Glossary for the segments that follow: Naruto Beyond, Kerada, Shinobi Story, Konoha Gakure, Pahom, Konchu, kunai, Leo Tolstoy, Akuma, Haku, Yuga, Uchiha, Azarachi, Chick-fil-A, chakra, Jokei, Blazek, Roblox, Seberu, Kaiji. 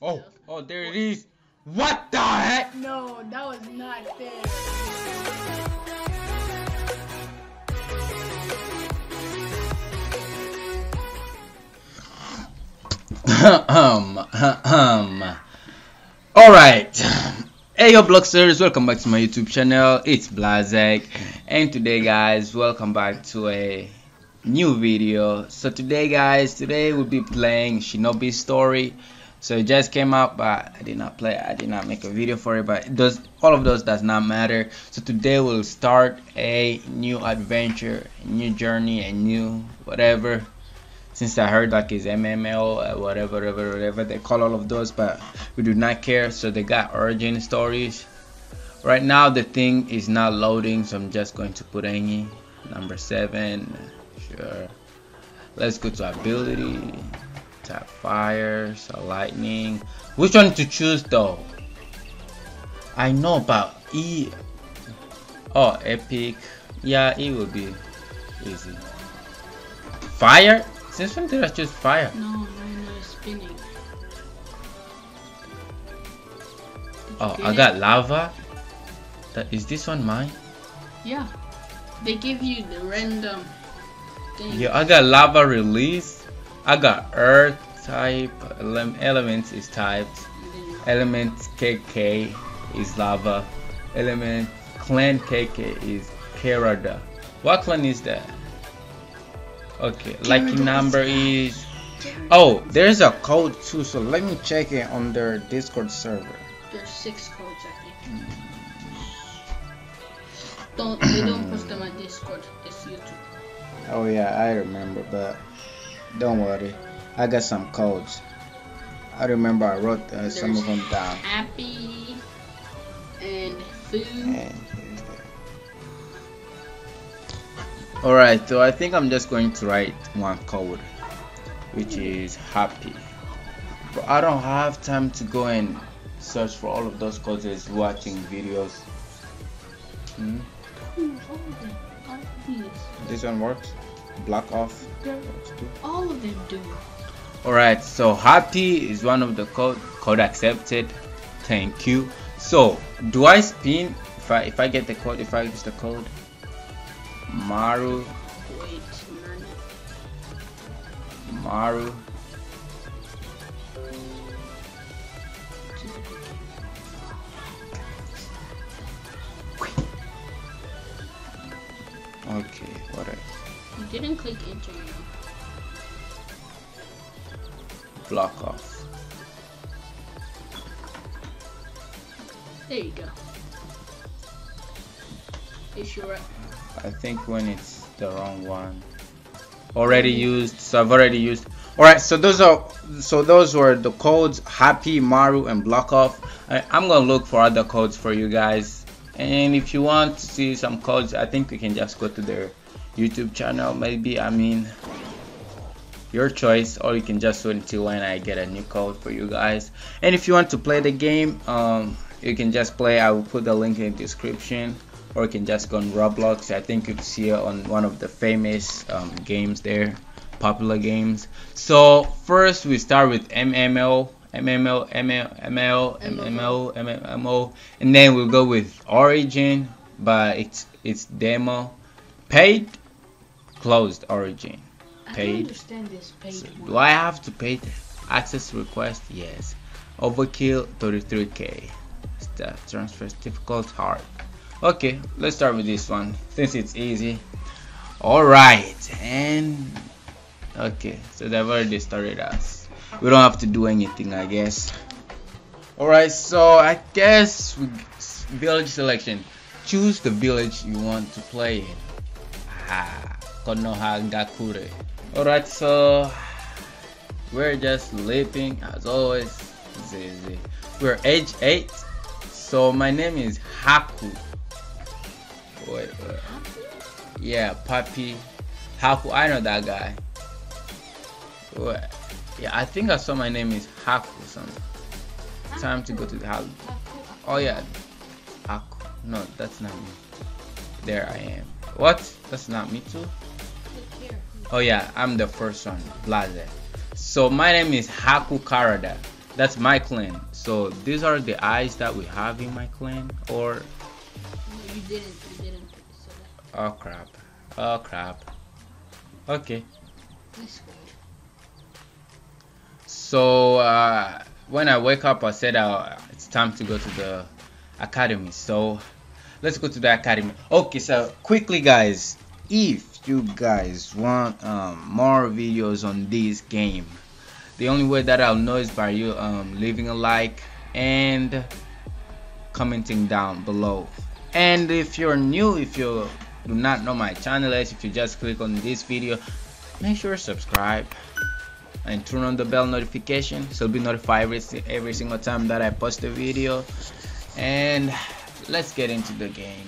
Oh, oh, there it is. What the heck? No, that was not fair. Alright. Hey up Bloxers, welcome back to my YouTube channel. It's Blazek, and today guys, welcome back to a new video. So today guys, today we'll be playing Shinobi Story. So it just came out, but I did not play, I did not make a video for it, but it does, all of those does not matter. So today we'll start a new adventure, a new journey, a new whatever, since I heard like it's MMO or whatever they call all of those, but we do not care. So they got origin stories. Right now the thing is not loading, so I'm just going to put any number 7. Sure. Let's go to ability. Tap fire, so lightning. Which one to choose though? I know about E. Oh, epic. Yeah, E will be easy. Fire? Since when did I choose fire? No, spinning. Oh, I got lava. Is this one mine? Yeah. They give you the random. Yeah, I got lava release. I got earth type. Elements is typed. Element KK is lava. Element clan KK is Kerada. What clan is that? Okay, lucky number is. Oh, there's a code too. So let me check it on their Discord server. There's 6 codes, I think. They don't post them on Discord. It's YouTube. Oh yeah, I remember, but don't worry, I got some codes. I remember I wrote some of them down. Happy and food. Alright, so I think I'm just going to write one code, which is happy. But I don't have time to go and search for all of those codes. Is watching videos. This one works. Block off. All of them do. Alright, so happy is one of the code accepted. Thank you. So do I spin if I get the code, if I use the code? Maru. Wait, Maru. Okay, whatever. You didn't click enter now. Block off. There you go. It's your right. I think when it's the wrong one. Already used, so I've already used. Alright, so those were the codes, happy, Maru, and block off. I'm gonna look for other codes for you guys. And if you want to see some codes, I think we can just go to their YouTube channel, maybe, I mean, your choice, or you can just wait until when I get a new code for you guys. And if you want to play the game, you can just play, I will put the link in the description, or you can just go on Roblox. I think you can see it on one of the famous games there, popular games. So first we start with MMO, and then we'll go with origin, but it's demo, paid, closed origin, paid. I don't understand this paid. So do I have to pay access request? Yes. Overkill 33k. Staff transfers difficult, hard. Okay, let's start with this one since it's easy. All right, and okay, so they've already started us. We don't have to do anything, I guess. Alright, so I guess village selection. Choose the village you want to play in. Konoha Gakure. Alright, so we're just sleeping as always. We're age 8. So my name is Haku. Wait, yeah, Papi. Haku, I know that guy. Wait. Yeah, I think I saw my name is Haku something. Time to go to the house. Oh yeah, Haku. No, that's not me. There I am. What? That's not me too? Oh yeah, I'm the first one. Blaze. So my name is Haku Kerada. That's my clan. So these are the eyes that we have in my clan. Or you didn't so that... Oh crap, oh crap. Okay, so when I wake up I said it's time to go to the academy, so let's go to the academy. Okay, so quickly guys, if you guys want more videos on this game, the only way that I'll know is by you leaving a like and commenting down below. And if you're new, if you do not know my channel, if you just click on this video, make sure to subscribe and turn on the bell notification so you'll be notified every single time that I post a video. And let's get into the game.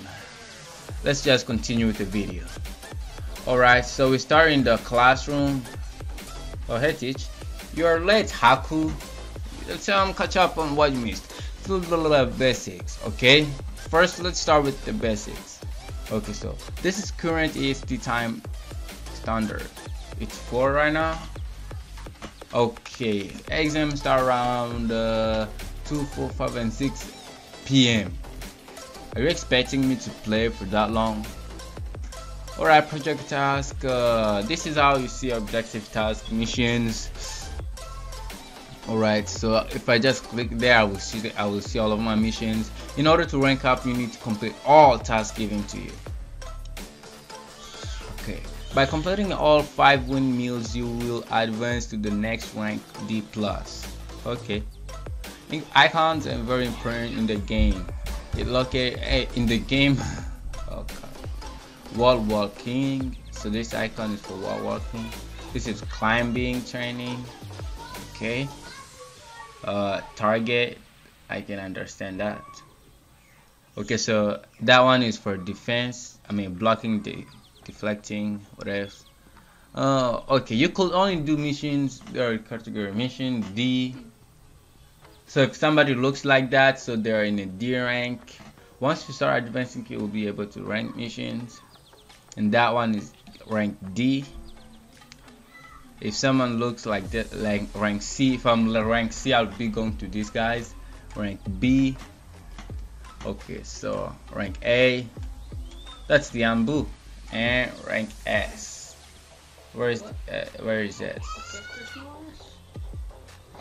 Let's just continue with the video. Alright, so we start in the classroom. Oh hey, teach, you're late Haku. Let's catch up on what you missed. The basics. Okay, first let's start with the basics. Okay, so this is current EST time standard. It's 4 right now. Okay, exam start around 2, 4, 5 and 6 p.m. Are you expecting me to play for that long? Alright, project task. This is how you see objective task missions. Alright, so if I just click there, I will see all of my missions. In order to rank up, you need to complete all tasks given to you. Okay. By completing all 5 windmills, you will advance to the next rank, D+. Okay. Icons are very important in the game. It located in the game. Oh God. Wall walking. So this icon is for wall walking. This is climbing training. Okay. Target. I can understand that. Okay, so that one is for defense. I mean blocking, deflecting, what else? Okay, you could only do missions. There are category mission D. So if somebody looks like that, so they're in a D rank. Once you start advancing, you will be able to rank missions, and that one is rank D. If someone looks like that, like rank C, if I'm rank C, I'll be going to these guys. Rank B. Okay, so rank A. That's the Ambu. And rank S. Where is S?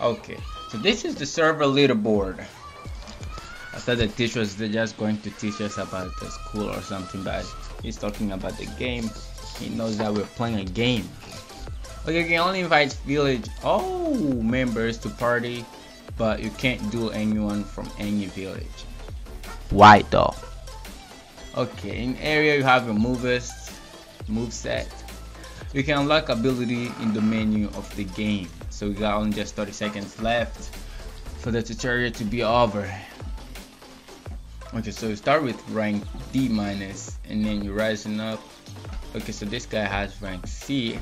Okay, so this is the server leaderboard. I thought the teachers, they're just going to teach us about the school or something, but he's talking about the game. He knows that we're playing a game. Okay, you can only invite village members to party, but you can't duel anyone from any village. Why though? Okay, in area you have your moveset. You can unlock ability in the menu of the game. So we got only just 30 seconds left for the tutorial to be over. Okay, so you start with rank D minus and then you're rising up. Okay, so this guy has rank C,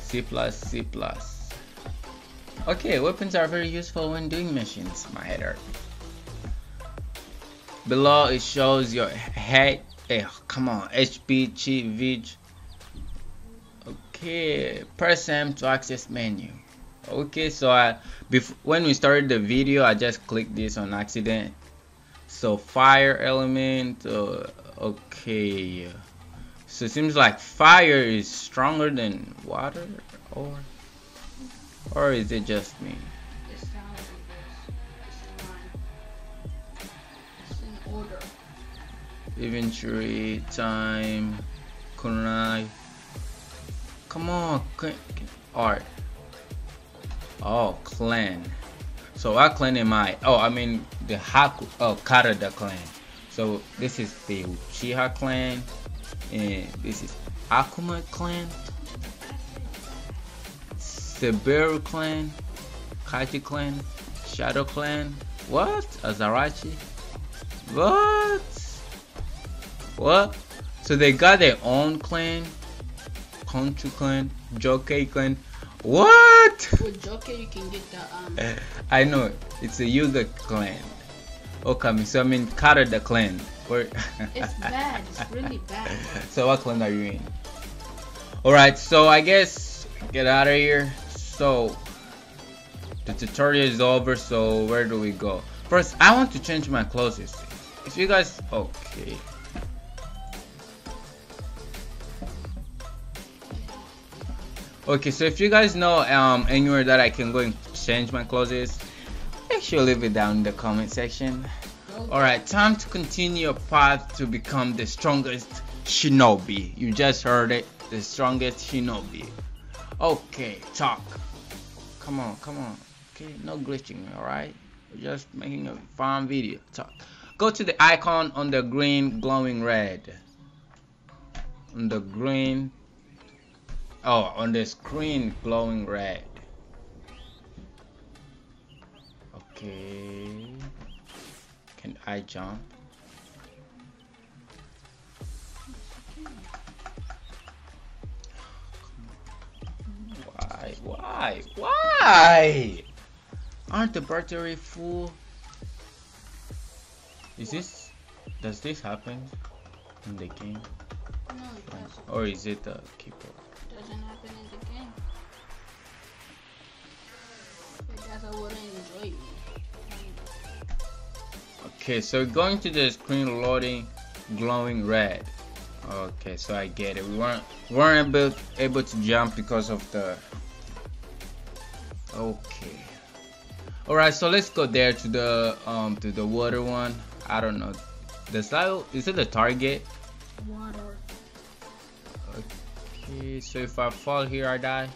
C+, C+. Okay, weapons are very useful when doing missions. My header. Below it shows your head. HP, Vig. Okay, press M to access menu. Okay, so when we started the video, I just clicked this on accident. So fire element. Okay, so it seems like fire is stronger than water, or is it just me? Inventory time, kunai. Come on, art. Oh, clan. So what clan am I? Oh, I mean the Haku. Oh, Kerada clan. So this is the Uchiha clan, and this is Akuma clan, Seberu clan, Kaiji clan, Shadow clan. What? Azarachi. What? What? So they got their own clan, Konchu clan, Jokei clan. What? With Jokei you can get the I know it's a Yuga clan. Okay, so I mean Kerada clan. It's bad. It's really bad. So what clan are you in? All right. So I guess get out of here. So The tutorial is over, so where do we go? First, I want to change my clothes. If you guys... okay. Okay, so if you guys know anywhere that I can go and change my clothes, make sure you leave it down in the comment section. Alright, time to continue your path to become the strongest shinobi. You just heard it, the strongest shinobi. Okay, talk. Come on, come on. Okay, no glitching, alright? We're just making a fun video. Talk. Go to the icon on the green glowing red. On the green... oh, on the screen glowing red. Okay. Can I jump? Why? Aren't the battery full? Is this... does this happen in the game? No, it doesn't. Or is it the keyboard? Doesn't happen in the game. Because I wouldn't enjoy it. Okay, so going to the screen loading glowing red. Okay, so I get it. We weren't able to jump because of the... okay. Alright, so let's go there to the water one. I don't know. The slide, is it the target? Water. Okay, so if I fall here, I die.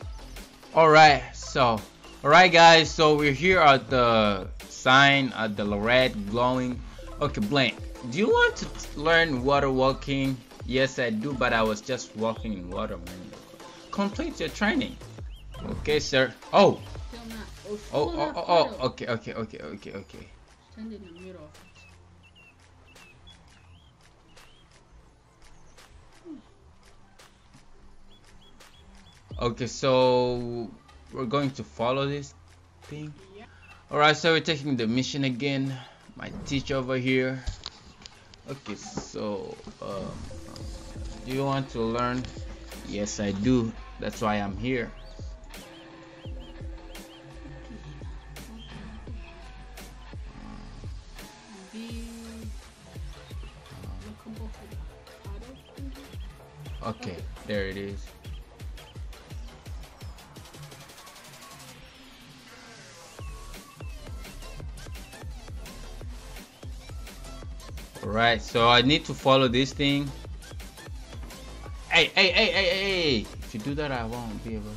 Alright, so alright guys, so we're here at the sign at the red glowing. Okay, Blank, do you want to learn water walking? Yes, I do, but I was just walking in water, man. Complete your training. Okay, sir. Oh. Oh, okay. Stand in the middle. Okay, so we're going to follow this thing. Yeah. Alright, so we're taking the mission again. My teacher over here. Okay, so do you want to learn? Yes, I do. That's why I'm here. Okay, there it is. Alright, so I need to follow this thing. Hey! If you do that, I won't be able.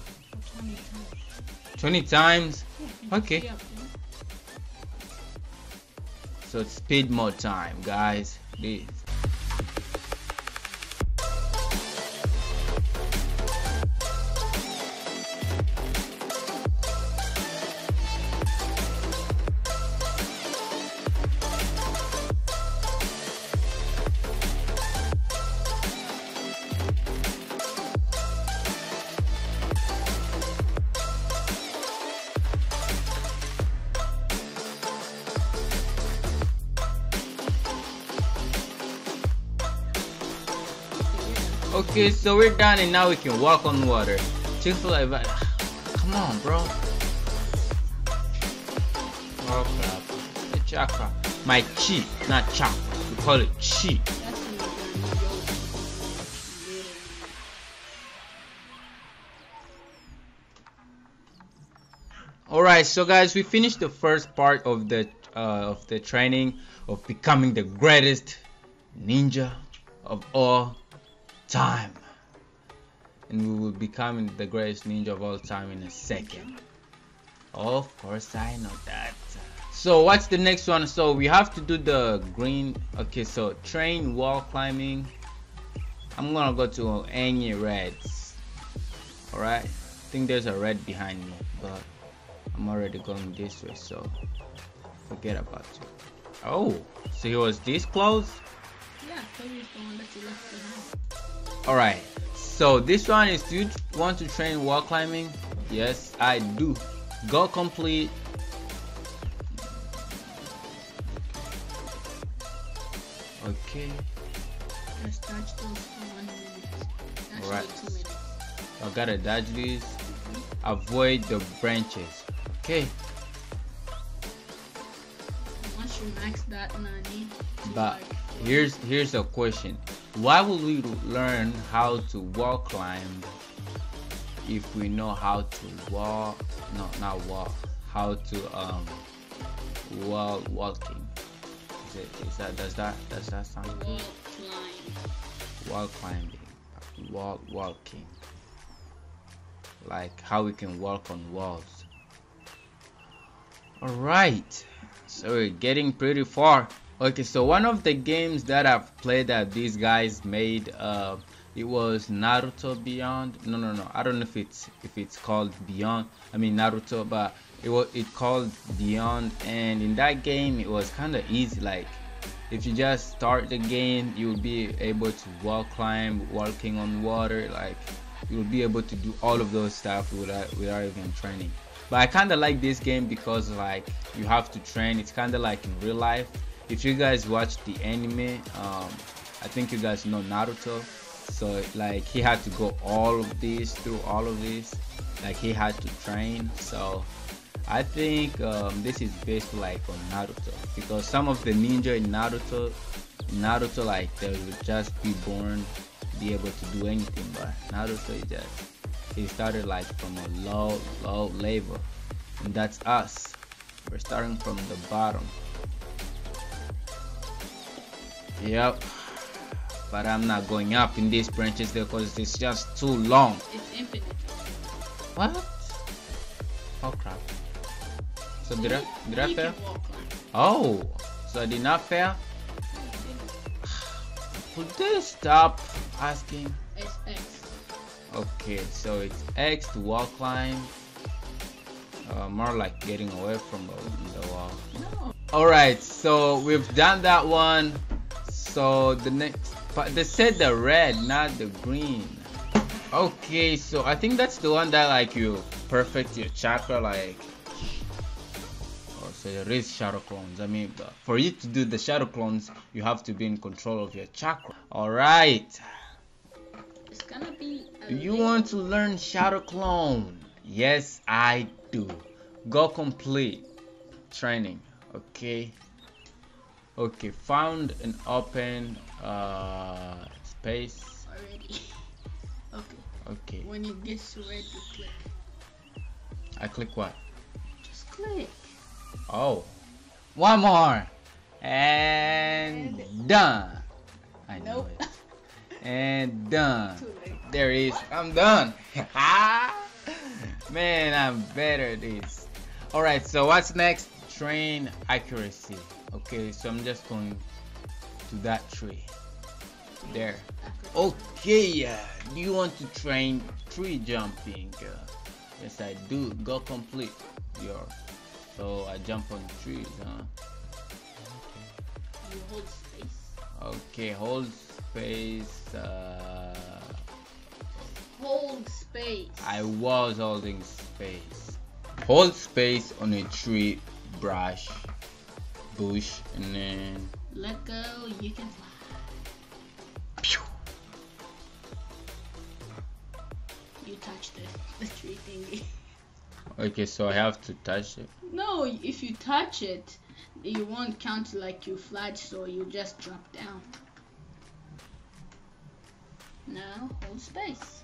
20 times? Okay. So speed more time, guys. Please. Okay, so we're done and now we can walk on water. Chick-fil-A, come on, bro. Oh crap. Chakra. My chi, not chakra. We call it chi. Alright, so guys, we finished the first part of the training of becoming the greatest ninja of all time, and we will become the greatest ninja of all time in a second. Of course I know that. So what's the next one? So we have to do the green. Okay, so train wall climbing. I'm gonna go to any reds. Alright, I think there's a red behind me, but I'm already going this way, so forget about it. Oh, so he was this close? Yeah, so he's the one that you left behind. Alright, so this one is, do you want to train wall climbing? Yes, I do. Go complete. Okay. Just dodge those for 1 minute. Alright. 2 minutes. I gotta dodge these. Avoid the branches. Okay. she maxed that nani. But like, here's a question: why would we learn how to wall climb if we know how to wall? No, not wall. How to wall walking? Does that sound good? Wall climbing. Wall climbing. Wall walking. Like how we can walk on walls. Alright, so we're getting pretty far. Okay, so one of the games that I've played that these guys made, it was Naruto Beyond. No, I don't know if it's called Beyond. I mean Naruto, but it called Beyond. And in that game, it was kind of easy. Like if you just start the game, you'll be able to wall climb, walking on water, like. You'll be able to do all of those stuff without even training. But I kind of like this game because like you have to train. It's kind of like in real life. If you guys watch the anime, I think you guys know Naruto. So like he had to go through all of this. Like he had to train. So I think this is based like on Naruto, because some of the ninja in Naruto like they would just be born able to do anything, but Naruto he started like from a low level, and that's us. We're starting from the bottom. Yep, but I'm not going up in these branches there because it's just too long. It's infinite. What? Oh crap! So did I fail? Oh, so I did not fail. Could they stop asking? It's X. Okay, so it's X to wall climb. More like getting away from the wall. No. Alright, so we've done that one. So the next part, they said the red, not the green. Okay, so I think that's the one that like you perfect your chakra, like. So there is shadow clones. I mean, for you to do the shadow clones, you have to be in control of your chakra. All right. It's gonna be. You want to learn shadow clone? Yes, I do. Go complete training. Okay. Okay. Found an open space. Already. Okay. Okay. When you get to red, you click. I click what? Just click. Oh, one more and done. I know it. And done. There is. I'm done. Man, I'm better at this. All right. So what's next? Train accuracy. Okay. So I'm just going to that tree. There. Okay. Do you want to train tree jumping? Yes, I do. Go complete your. So I jump on the trees, huh? Okay. You hold space. Okay, hold space. Hold space. I was holding space. Hold space on a tree, brush, bush, and then. Let go, you can fly. Pew! You touched the tree thingy. Okay, so I have to touch it. No, if you touch it, you won't count like you flat, so you just drop down. Now hold space.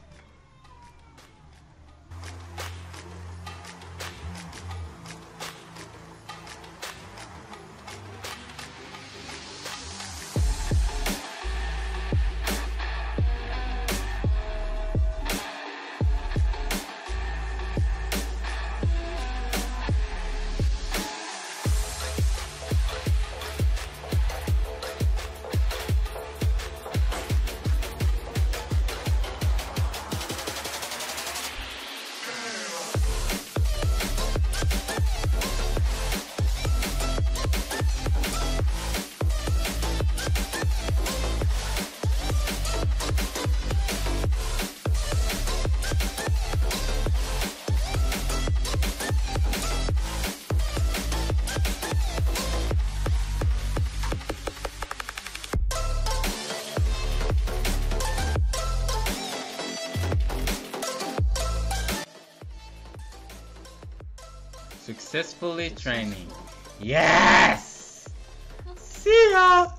Successfully training. Yes! Uchiha!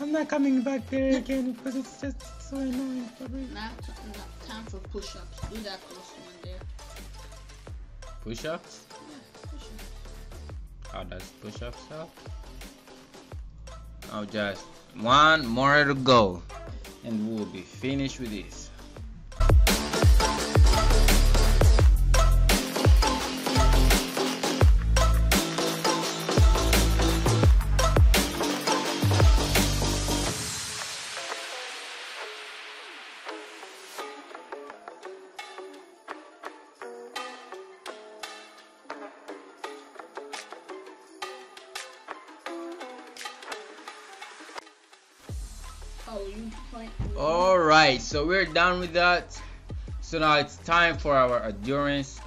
I'm not coming back there again because it's just so annoying for me. Now, time for push-ups. Do that close one there. Push-ups? Yeah, push-ups. How does push-ups help? Oh, just one more to go, and we'll be finished with this. Alright, so we're done with that. So now it's time for our endurance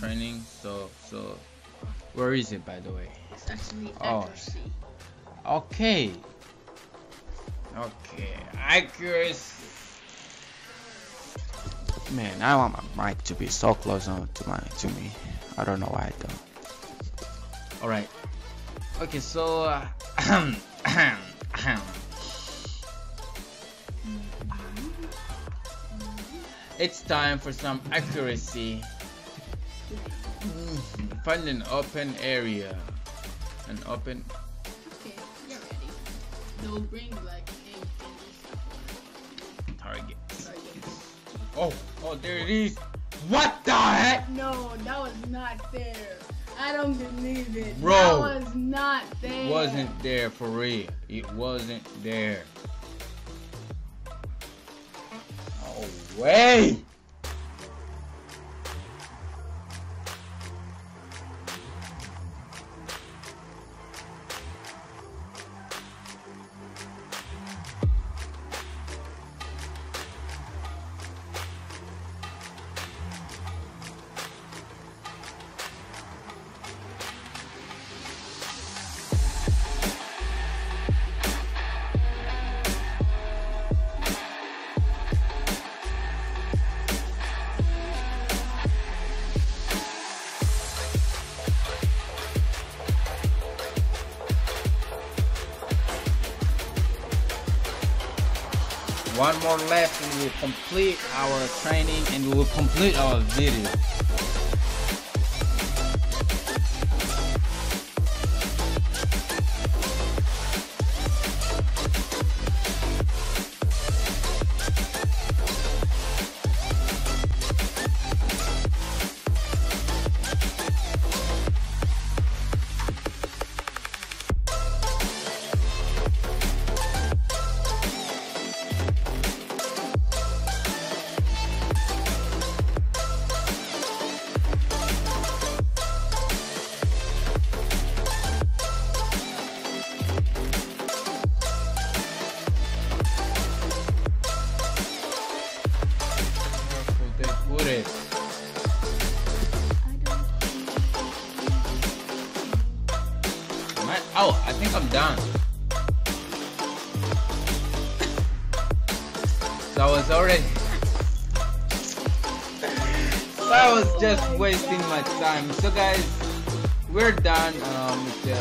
training. So where is it, by the way? It's actually accuracy. Oh. Okay, accuracy. Man, I want my mic to be so close on to me. I don't know why though. Alright. Okay, so it's time for some accuracy. Find an open area. Okay, you're ready. They'll bring like anything. Target. Oh, there it is. What the heck? No, that was not fair. I don't believe it. Bro, that was not there. It wasn't there for real. It wasn't there. No way. One more left and we'll complete our training and we will complete our video. I think I'm done. So I was just wasting my time. So guys, we're done with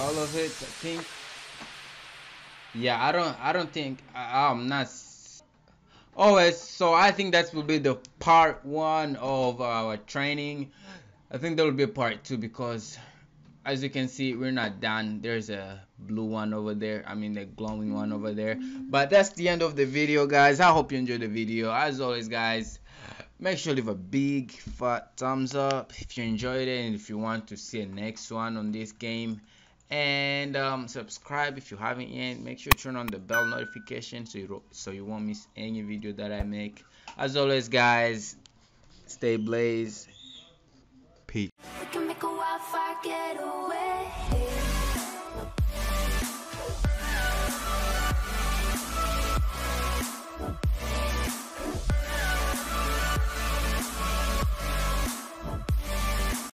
all of it, I think. Yeah, I'm not. Oh, so I think that will be the part one of our training. I think there will be a part two because, as you can see, we're not done. There's a blue one over there. I mean, the glowing one over there. But that's the end of the video, guys. I hope you enjoyed the video. As always, guys, make sure to leave a big fat thumbs up if you enjoyed it and if you want to see a next one on this game. And subscribe if you haven't yet. Make sure to turn on the bell notification so you won't miss any video that I make. As always, guys, stay blazed. Peace. Get away.